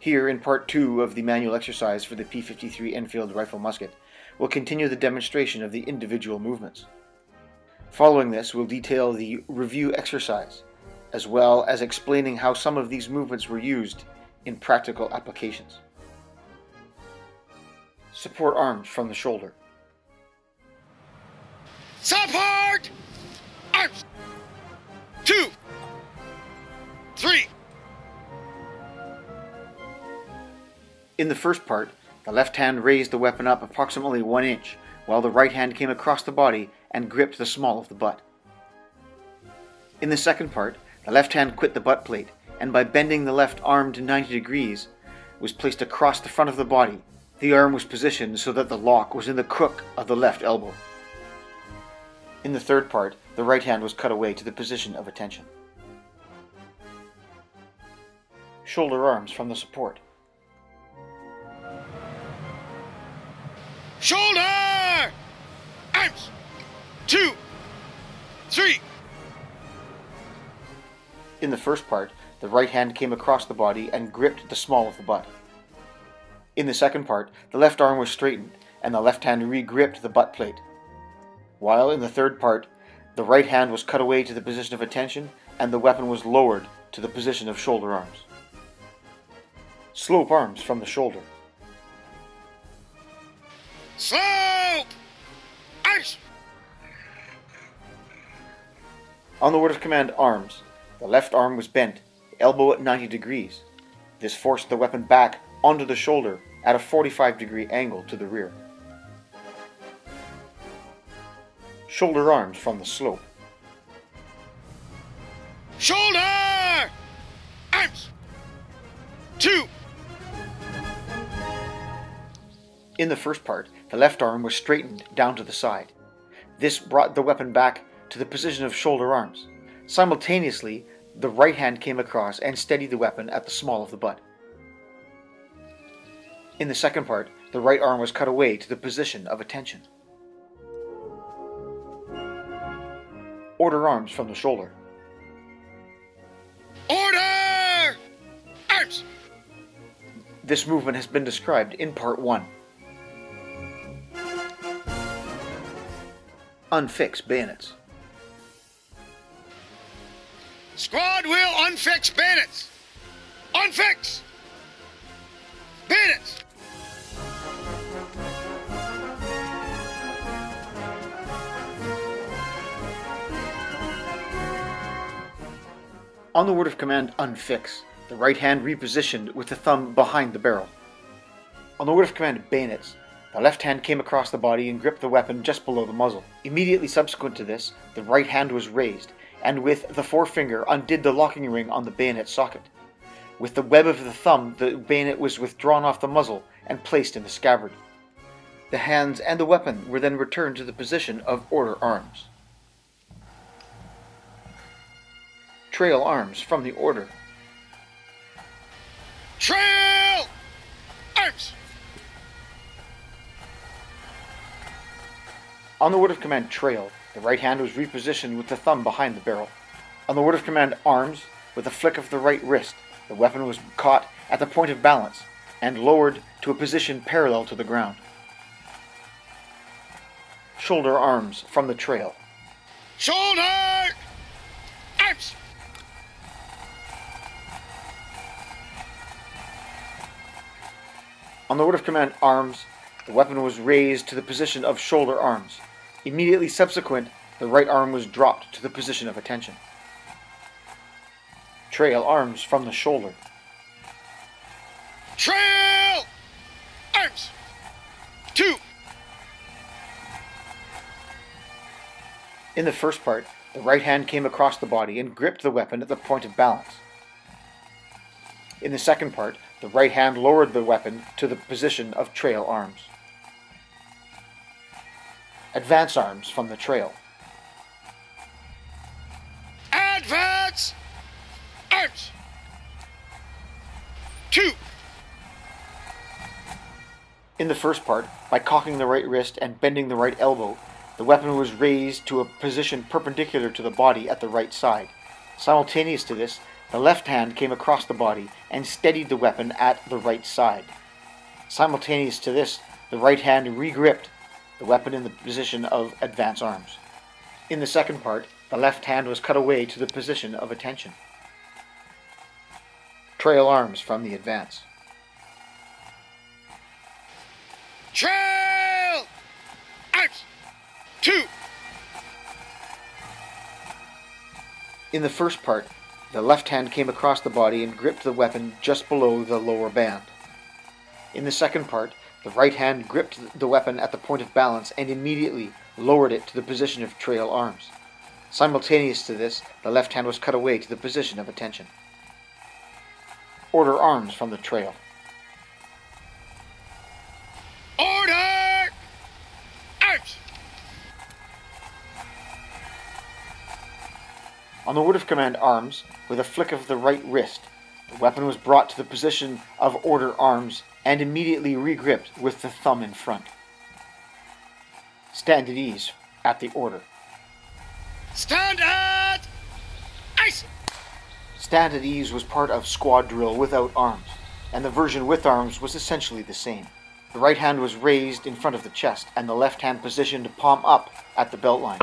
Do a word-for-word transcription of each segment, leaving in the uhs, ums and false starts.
Here, in part two of the manual exercise for the P fifty-three Enfield Rifle Musket, we'll continue the demonstration of the individual movements. Following this, we'll detail the review exercise, as well as explaining how some of these movements were used in practical applications. Support arms from the shoulder. Support arms! Two, three. In the first part, the left hand raised the weapon up approximately one inch, while the right hand came across the body and gripped the small of the butt. In the second part, the left hand quit the butt plate, and by bending the left arm to ninety degrees, was placed across the front of the body. The arm was positioned so that the lock was in the crook of the left elbow. In the third part, the right hand was cut away to the position of attention. Shoulder arms from the support. Shoulder arms! Two, three. In the first part, the right hand came across the body and gripped the small of the butt. In the second part, the left arm was straightened, and the left hand re-gripped the butt plate. While in the third part, the right hand was cut away to the position of attention, and the weapon was lowered to the position of shoulder arms. Slope arms from the shoulder. Slope arms! On the word of command, arms, the left arm was bent, the elbow at ninety degrees. This forced the weapon back onto the shoulder at a forty-five degree angle to the rear. Shoulder arms from the slope. Shoulder arms! Two! In the first part, the left arm was straightened down to the side. This brought the weapon back to the position of shoulder arms. Simultaneously, the right hand came across and steadied the weapon at the small of the butt. In the second part, the right arm was cut away to the position of attention. Order arms from the shoulder. Order arms! This movement has been described in part one. Unfix bayonets. Squad will unfix bayonets! Unfix! Bayonets! On the word of command, unfix, the right hand repositioned with the thumb behind the barrel. On the word of command, bayonets, the left hand came across the body and gripped the weapon just below the muzzle. Immediately subsequent to this, the right hand was raised, and with the forefinger undid the locking ring on the bayonet socket. With the web of the thumb, the bayonet was withdrawn off the muzzle and placed in the scabbard. The hands and the weapon were then returned to the position of order arms. Trail arms from the order. Trail arms! On the word of command, trail, the right hand was repositioned with the thumb behind the barrel. On the word of command, arms, with a flick of the right wrist, the weapon was caught at the point of balance and lowered to a position parallel to the ground. Shoulder arms from the trail. Shoulder arms! On the word of command, arms, the weapon was raised to the position of shoulder arms. Immediately subsequent, the right arm was dropped to the position of attention. Trail arms from the shoulder. Trail arms! Two! In the first part, the right hand came across the body and gripped the weapon at the point of balance. In the second part, the right hand lowered the weapon to the position of trail arms. Advance arms from the trail. Advance! Arms! Two! In the first part, by cocking the right wrist and bending the right elbow, the weapon was raised to a position perpendicular to the body at the right side. Simultaneous to this, The left hand came across the body and steadied the weapon at the right side. Simultaneous to this, the right hand re-gripped the weapon in the position of advance arms. In the second part, the left hand was cut away to the position of attention. Trail arms from the advance. Trail arms! Two! In the first part, the left hand came across the body and gripped the weapon just below the lower band. In the second part, the right hand gripped the weapon at the point of balance and immediately lowered it to the position of trail arms. Simultaneous to this, the left hand was cut away to the position of attention. Order arms from the trail. Order arms! On the word of command arms, with a flick of the right wrist, the weapon was brought to the position of order arms and immediately regripped with the thumb in front. Stand at ease at the order. Stand at ice! Stand at ease was part of squad drill without arms, and the version with arms was essentially the same. The right hand was raised in front of the chest, and the left hand positioned palm up at the belt line.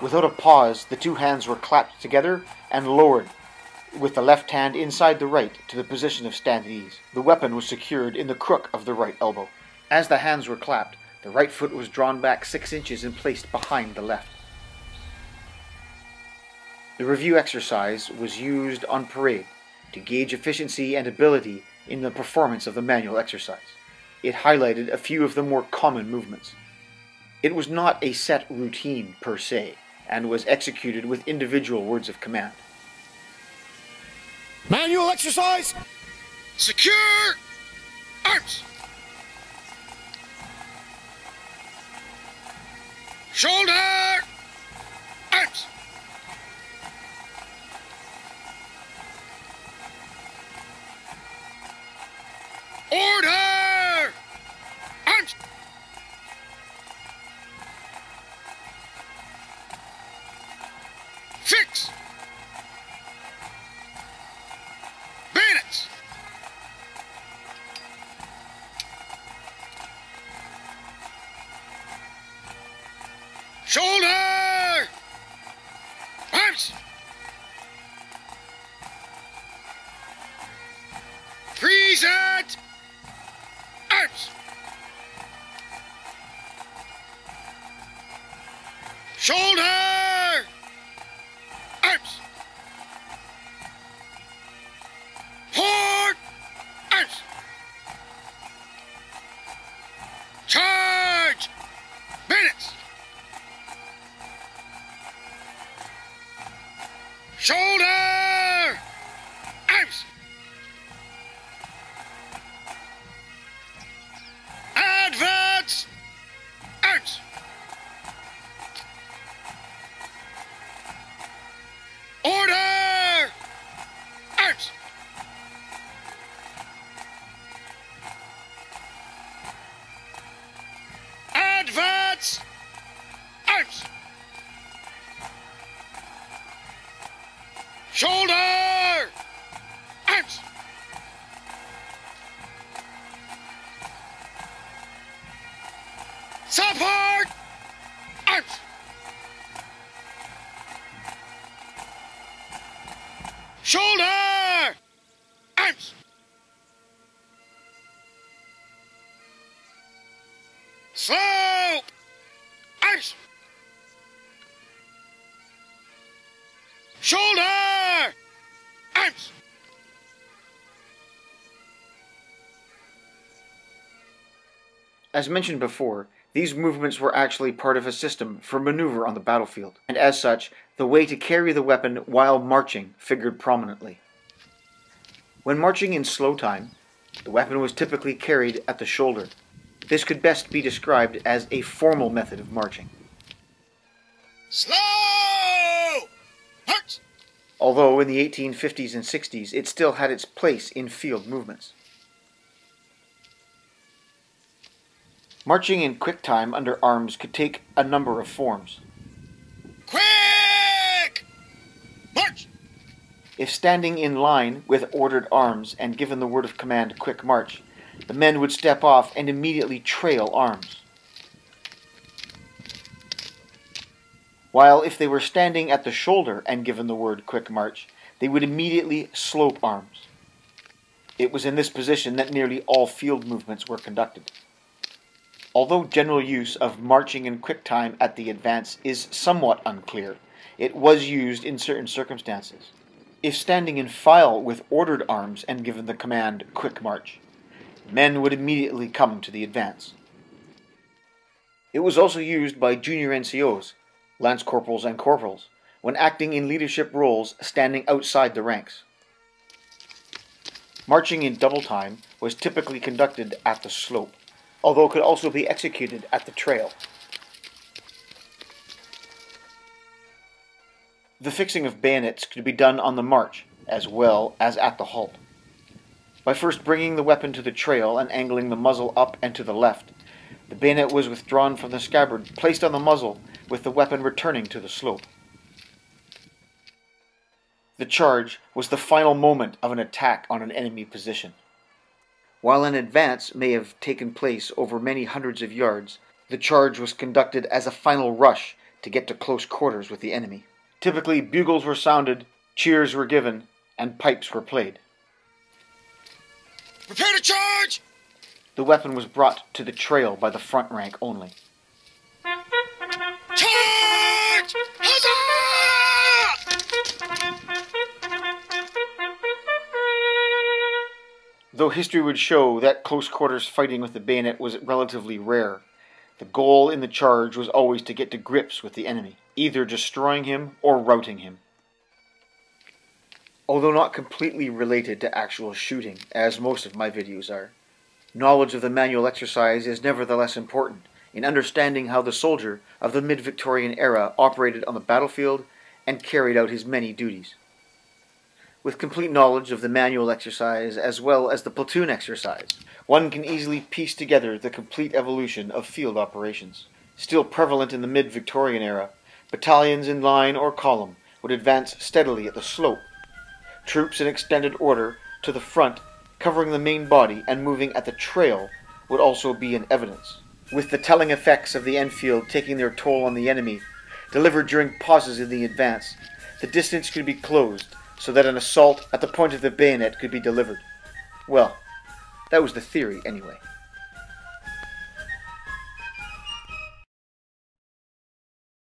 Without a pause, the two hands were clapped together and lowered, with the left hand inside the right to the position of stand at ease. The weapon was secured in the crook of the right elbow. As the hands were clapped, the right foot was drawn back six inches and placed behind the left. The review exercise was used on parade to gauge efficiency and ability in the performance of the manual exercise. It highlighted a few of the more common movements. It was not a set routine per se, and was executed with individual words of command. Manual exercise! Secure! Arms! Shoulder! Arms! Order! Arms! Fix! Bayonets! Shoulder! Arms! Present! Shoulder! Arms! Forward! Arms! Charge! Bayonets! Shoulder! Arms! Advance! Arms! Advance! Arms! Shoulder! Arms! Support! Arms! Shoulder! Arms! Slow! Arms! Shoulder! Arms! As mentioned before, these movements were actually part of a system for maneuver on the battlefield, and as such, the way to carry the weapon while marching figured prominently. When marching in slow time, the weapon was typically carried at the shoulder. This could best be described as a formal method of marching. Slow march! Although in the eighteen fifties and sixties, it still had its place in field movements. Marching in quick time under arms could take a number of forms. Quick march! If standing in line with ordered arms and given the word of command, quick march, the men would step off and immediately trail arms. While if they were standing at the shoulder and given the word, quick march, they would immediately slope arms. It was in this position that nearly all field movements were conducted. Although general use of marching in quick time at the advance is somewhat unclear, it was used in certain circumstances. If standing in file with ordered arms and given the command, quick march, men would immediately come to the advance. It was also used by junior N C Os, lance corporals and corporals, when acting in leadership roles standing outside the ranks. Marching in double time was typically conducted at the slope, although it could also be executed at the trail. The fixing of bayonets could be done on the march, as well as at the halt. By first bringing the weapon to the trail and angling the muzzle up and to the left, the bayonet was withdrawn from the scabbard, placed on the muzzle, with the weapon returning to the slope. The charge was the final moment of an attack on an enemy position. While an advance may have taken place over many hundreds of yards, the charge was conducted as a final rush to get to close quarters with the enemy. Typically, bugles were sounded, cheers were given, and pipes were played. Prepare to charge! The weapon was brought to the trail by the front rank only. Charge! Huzzah! Though history would show that close quarters fighting with the bayonet was relatively rare, the goal in the charge was always to get to grips with the enemy, either destroying him or routing him. Although not completely related to actual shooting, as most of my videos are, knowledge of the manual exercise is nevertheless important in understanding how the soldier of the mid-Victorian era operated on the battlefield and carried out his many duties. With complete knowledge of the manual exercise as well as the platoon exercise, one can easily piece together the complete evolution of field operations. Still prevalent in the mid-Victorian era, battalions in line or column would advance steadily at the slope, troops in extended order to the front, covering the main body and moving at the trail would also be in evidence, with the telling effects of the Enfield taking their toll on the enemy, delivered during pauses in the advance. The distance could be closed so that an assault at the point of the bayonet could be delivered. Well, that was the theory anyway.